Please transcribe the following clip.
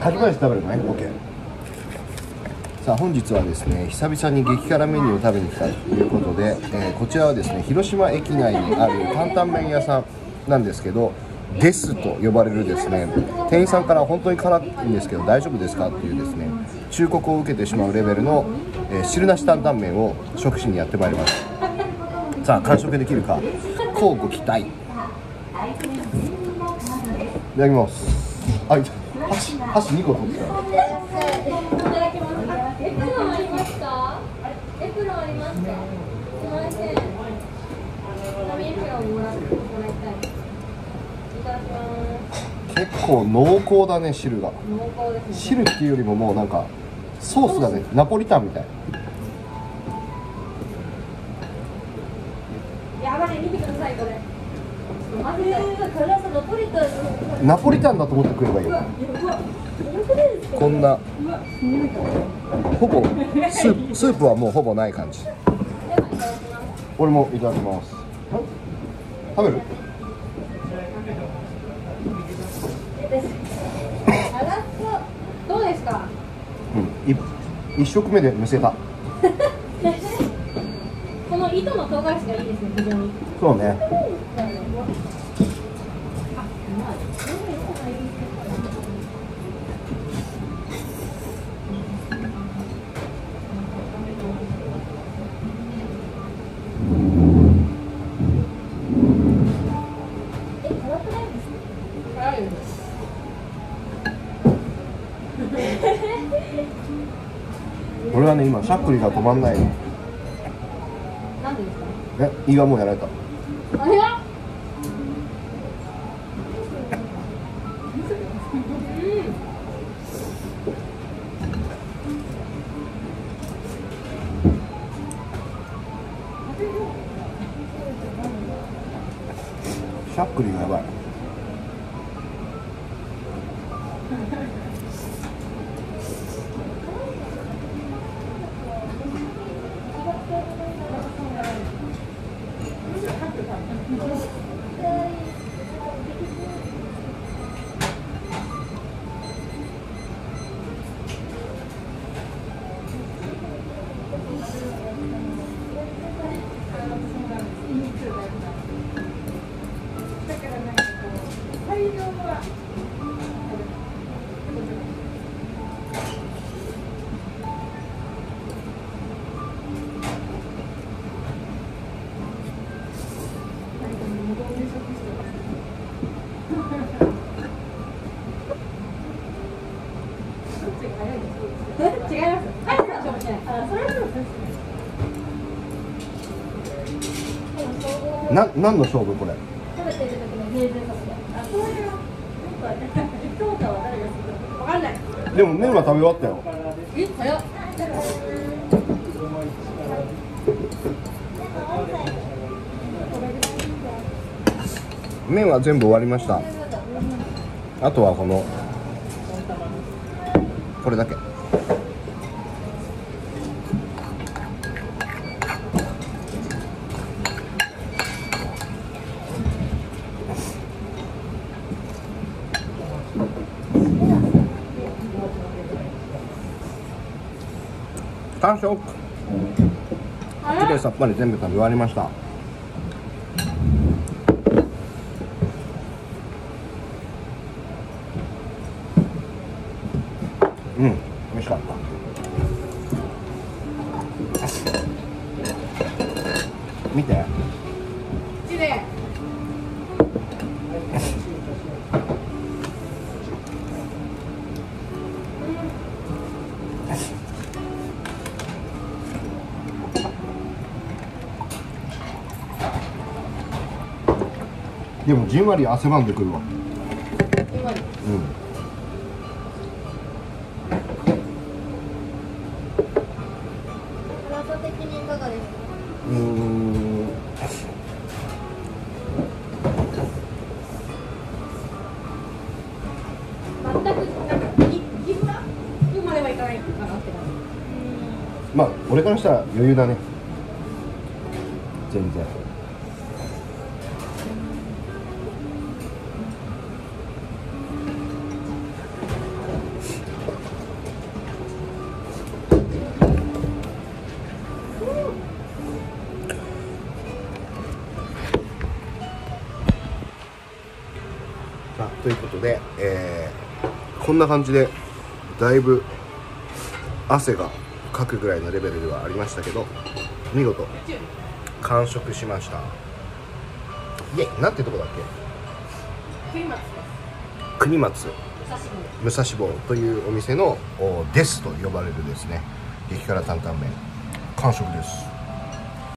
カツライス食べるのね。 OK。 さあ本日はですね、久々に激辛メニューを食べに来たということで、こちらはですね広島駅内にある担々麺屋さんなんですけど、デスと呼ばれるですね、店員さんから本当に辛いんですけど大丈夫ですかっていうですね忠告を受けてしまうレベルの、汁なし担々麺を食しにやってまいります。さあ完食できるか乞うご期待。いただきます。あ、箸2個取ってた。結構濃厚だね、汁が。汁っていうよりももうなんかソースがね、ナポリタンみたい。ナポリタンだと思って食えばいいよ。こんなほぼスープはもうほぼない感じ。俺もいただきます。食べる？どうですか？うん、1食目でむせた。この糸の唐辛子がいいですね、非常に。そうね。俺はね、今しゃっくりが止まんないの。胃がもうやられた。あれはしゃっくりがやばい。何の勝負これ。でも麺は食べ終わったよ。え、早っ。麺は全部終わりました。あとはこれだけ。完食。きれいさっぱり全部食べ終わりました。うん、美味しかった。見てきれい。でもじんわり汗ばんでくるわ。うん。まあ俺からしたら余裕だね、全然。ということで、こんな感じでだいぶ汗がかくぐらいのレベルではありましたけど、見事完食しました。イエイ。なんてとこだっけ。国松武蔵坊というお店のデスと呼ばれるですね、激辛担々麺完食です。